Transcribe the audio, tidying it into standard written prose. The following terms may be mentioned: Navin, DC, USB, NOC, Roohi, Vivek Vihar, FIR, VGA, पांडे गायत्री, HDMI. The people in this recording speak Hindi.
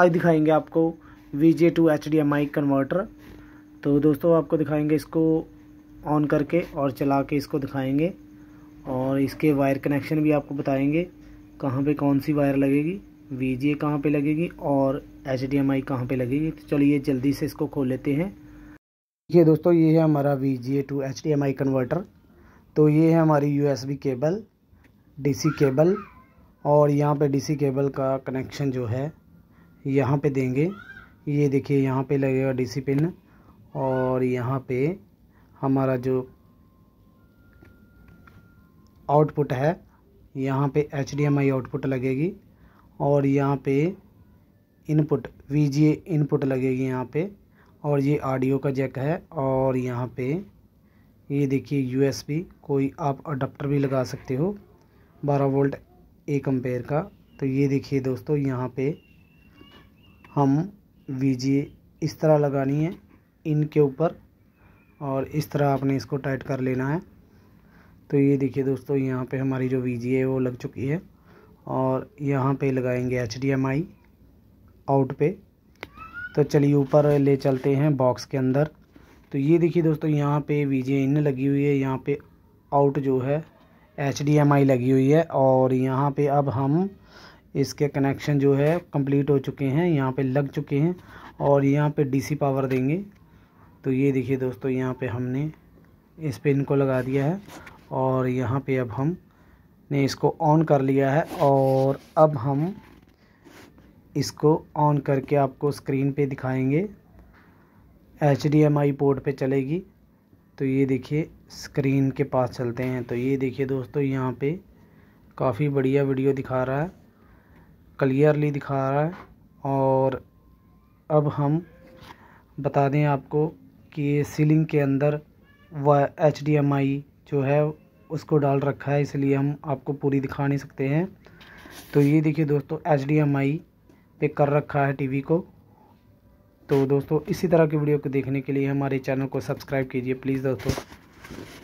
आज दिखाएंगे आपको VGA to HDMI कन्वर्टर। तो दोस्तों आपको दिखाएंगे इसको ऑन करके और चला के इसको दिखाएंगे और इसके वायर कनेक्शन भी आपको बताएंगे कहाँ पे कौन सी वायर लगेगी, VGA कहाँ पे लगेगी और HDMI कहाँ पे लगेगी। तो चलिए जल्दी से इसको खोल लेते हैं। देखिए दोस्तों, ये है हमारा VGA to HDMI कन्वर्टर। तो ये है हमारी USB केबल, DC केबल, और यहाँ पे DC केबल का कनेक्शन जो है यहाँ पे देंगे। ये देखिए यहाँ पे लगेगा DC पिन और यहाँ पे हमारा जो आउटपुट है यहाँ पे HDMI आउटपुट लगेगी और यहाँ पे इनपुट VGA इनपुट लगेगी यहाँ पे, और ये ऑडियो का जैक है। और यहाँ पे ये देखिए USB, कोई आप अडाप्टर भी लगा सकते हो 12 वोल्ट 1 एम्पेयर का। तो ये देखिए दोस्तों, यहाँ पे हम VGA इस तरह लगानी है इनके ऊपर और इस तरह आपने इसको टाइट कर लेना है। तो ये देखिए दोस्तों, यहाँ पे हमारी जो VGA है वो लग चुकी है और यहाँ पे लगाएंगे HDMI आउट पे। तो चलिए ऊपर ले चलते हैं बॉक्स के अंदर। तो ये देखिए दोस्तों, यहाँ पे VGA इन लगी हुई है, यहाँ पे आउट जो है HDMI लगी हुई है। और यहाँ पे अब हम इसके कनेक्शन जो है कंप्लीट हो चुके हैं, यहाँ पे लग चुके हैं। और यहाँ पे DC पावर देंगे। तो ये देखिए दोस्तों, यहाँ पे हमने इस पिन को लगा दिया है और यहाँ पे अब हमने इसको ऑन कर लिया है। और अब हम इसको ऑन करके आपको स्क्रीन पे दिखाएंगे, HDMI पोर्ट पे चलेगी। तो ये देखिए स्क्रीन के पास चलते हैं। तो ये देखिए दोस्तों, यहाँ पे काफ़ी बढ़िया वीडियो दिखा रहा है, क्लियरली दिखा रहा है। और अब हम बता दें आपको कि ये सीलिंग के अंदर HDMI जो है उसको डाल रखा है, इसलिए हम आपको पूरी दिखा नहीं सकते हैं। तो ये देखिए दोस्तों, HDMI पे कर रखा है टीवी को। तो दोस्तों इसी तरह की वीडियो को देखने के लिए हमारे चैनल को सब्सक्राइब कीजिए प्लीज़ दोस्तों।